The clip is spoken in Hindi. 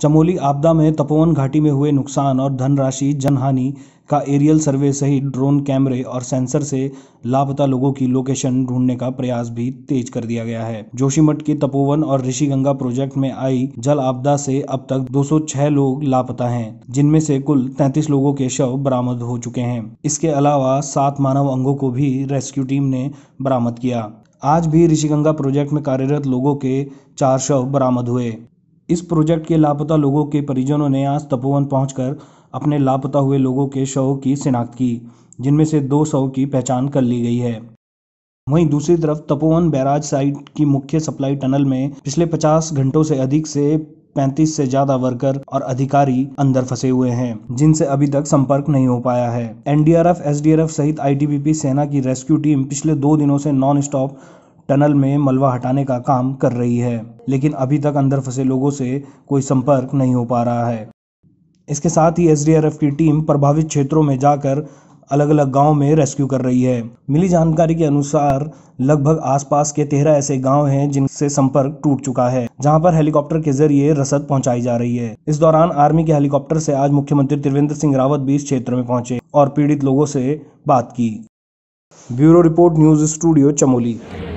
चमोली आपदा में तपोवन घाटी में हुए नुकसान और धनराशि जनहानि का एरियल सर्वे सहित ड्रोन कैमरे और सेंसर से लापता लोगों की लोकेशन ढूंढने का प्रयास भी तेज कर दिया गया है। जोशीमठ के तपोवन और ऋषिगंगा प्रोजेक्ट में आई जल आपदा से अब तक 206 लोग लापता हैं, जिनमें से कुल 33 लोगों के शव बरामद हो चुके हैं। इसके अलावा 7 मानव अंगों को भी रेस्क्यू टीम ने बरामद किया। आज भी ऋषिगंगा प्रोजेक्ट में कार्यरत लोगों के 4 शव बरामद हुए। इस प्रोजेक्ट के लापता लोगों के परिजनों ने आज तपोवन पहुंचकर अपने लापता हुए लोगों के शवों की शिनाख्त की, जिनमें से 2 शव की पहचान कर ली गई है। वहीं दूसरी तरफ तपोवन बैराज साइट की मुख्य सप्लाई टनल में पिछले 50 घंटों से अधिक से 35 से ज्यादा वर्कर और अधिकारी अंदर फंसे हुए हैं, जिनसे अभी तक संपर्क नहीं हो पाया है। एनडीआरएफ, एसडीआरएफ सहित ITBP सेना की रेस्क्यू टीम पिछले 2 दिनों से नॉन स्टॉप टनल में मलबा हटाने का काम कर रही है, लेकिन अभी तक अंदर फंसे लोगों से कोई संपर्क नहीं हो पा रहा है। इसके साथ ही एसडीआरएफ की टीम प्रभावित क्षेत्रों में जाकर अलग अलग गांव में रेस्क्यू कर रही है। मिली जानकारी के अनुसार लगभग आसपास के 13 ऐसे गांव हैं जिनसे संपर्क टूट चुका है, जहां पर हेलीकॉप्टर के जरिए रसद पहुंचाई जा रही है। इस दौरान आर्मी के हेलीकॉप्टर से आज मुख्यमंत्री त्रिवेंद्र सिंह रावत भी इस क्षेत्र में पहुंचे और पीड़ित लोगों से बात की। Bureau report, news studio, Chamoli.